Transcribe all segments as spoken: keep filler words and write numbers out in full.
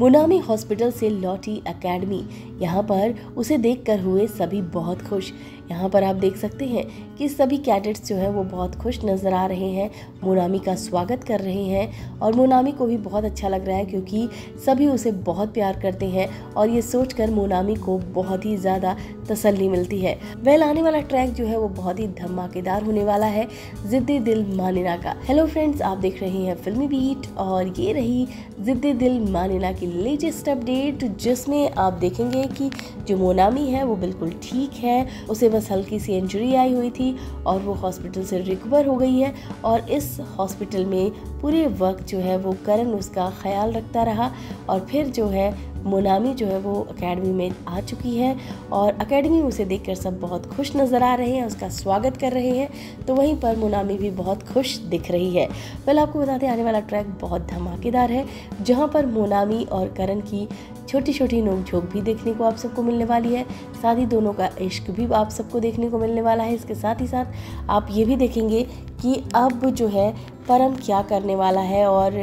Monami hospital से लौटी academy, यहाँ पर उसे देखकर हुए सभी बहुत खुश। यहाँ पर आप देख सकते हैं कि सभी कैडेट्स जो है वो बहुत खुश नज़र आ रहे हैं, मोनामी का स्वागत कर रहे हैं और मोनामी को भी बहुत अच्छा लग रहा है क्योंकि सभी उसे बहुत प्यार करते हैं और ये सोचकर मोनामी को बहुत ही ज़्यादा तसल्ली मिलती है। वेल, आने वाला ट्रैक जो है वो बहुत ही धमाकेदार होने वाला है, ज़िद्दी दिल माने ना का। हेलो फ्रेंड्स, आप देख रहे हैं फिल्मी बीट और ये रही ज़िद्दी दिल माने ना की लेटेस्ट अपडेट, जिसमें आप देखेंगे कि जो मोनामी है वो बिल्कुल ठीक है, उसे बस हल्की सी इंजरी आई हुई थी और वो हॉस्पिटल से रिकवर हो गई है। और इस हॉस्पिटल में पूरे वक्त जो है वो करण उसका ख्याल रखता रहा और फिर जो है मोनामी जो है वो एकेडमी में आ चुकी है और एकेडमी उसे देखकर सब बहुत खुश नज़र आ रहे हैं, उसका स्वागत कर रहे हैं, तो वहीं पर मोनामी भी बहुत खुश दिख रही है। पहले आपको बताते हैं आने वाला ट्रैक बहुत धमाकेदार है, जहां पर मोनामी और करण की छोटी छोटी नोकझोंक भी देखने को आप सबको मिलने वाली है, साथ ही दोनों का इश्क भी आप सबको देखने को मिलने वाला है। इसके साथ ही साथ आप ये भी देखेंगे कि अब जो है परम क्या करने वाला है और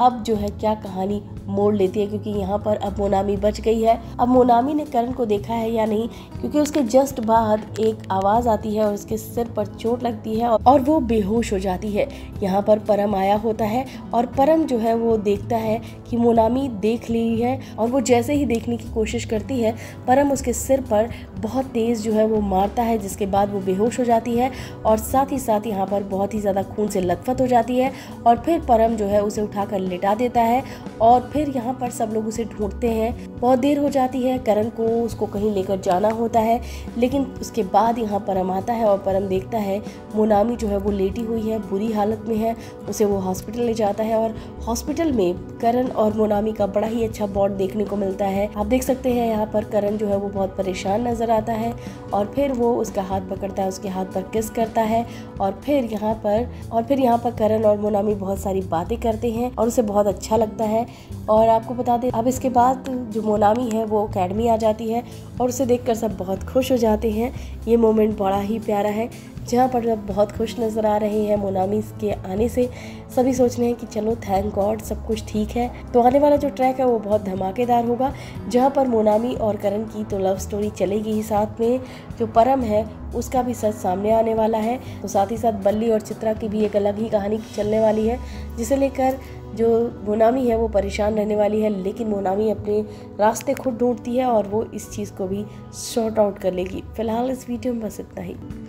अब जो है क्या कहानी मोड़ लेती है, क्योंकि यहाँ पर अब मोनामी बच गई है। अब मोनामी ने करण को देखा है या नहीं, क्योंकि उसके जस्ट बाद एक आवाज़ आती है और उसके सिर पर चोट लगती है और वो बेहोश हो जाती है। यहाँ पर परम आया होता है और परम जो है वो देखता है कि मोनामी देख ली है और वो जैसे ही देखने की कोशिश करती है, परम उसके सिर पर बहुत तेज़ जो है वो मारता है, जिसके बाद वो बेहोश हो जाती है और साथ ही साथ यहाँ पर बहुत ही ज़्यादा खून से लथपथ हो जाती है और फिर परम जो है उसे उठाकर लेटा देता है और फिर यहाँ पर सब लोग उसे ढूंढते हैं। बहुत देर हो जाती है, करण को उसको कहीं लेकर जाना होता है, लेकिन उसके बाद यहाँ परम आता है और परम देखता है मोनामी जो है वो लेटी हुई है, बुरी हालत में है, उसे वो हॉस्पिटल ले जाता है और हॉस्पिटल में करण और मोनामी का बड़ा ही अच्छा बॉन्ड देखने को मिलता है। आप देख सकते हैं यहाँ पर करण जो है वो बहुत परेशान नज़र आता है और फिर वो उसका हाथ पकड़ता है, उसके हाथ पर किस करता है और फिर यहाँ पर और फिर यहाँ पर करण और मोनामी बहुत सारी बातें करते हैं और उसे बहुत अच्छा लगता है। और आपको बता दें, अब इसके बाद जो मोनामी है वो एकेडमी आ जाती है और उसे देखकर सब बहुत खुश हो जाते हैं। ये मोमेंट बड़ा ही प्यारा है, जहाँ पर सब बहुत खुश नज़र आ रहे हैं। मोनामी के आने से सभी सोच रहे हैं कि चलो थैंक गॉड सब कुछ ठीक है। तो आने वाला जो ट्रैक है वो बहुत धमाकेदार होगा, जहाँ पर मोनामी और करण की तो लव स्टोरी चलेगी ही, साथ में जो परम है उसका भी सच सामने आने वाला है। तो साथ ही साथ बल्ली और चित्रा की भी एक अलग ही कहानी चलने वाली है, जिसे लेकर जो मोनामी है वो परेशान रहने वाली है, लेकिन मोनामी अपने रास्ते खुद ढूंढती है और वो इस चीज़ को भी शॉर्ट आउट कर लेगी। फिलहाल इस वीडियो में बस इतना ही।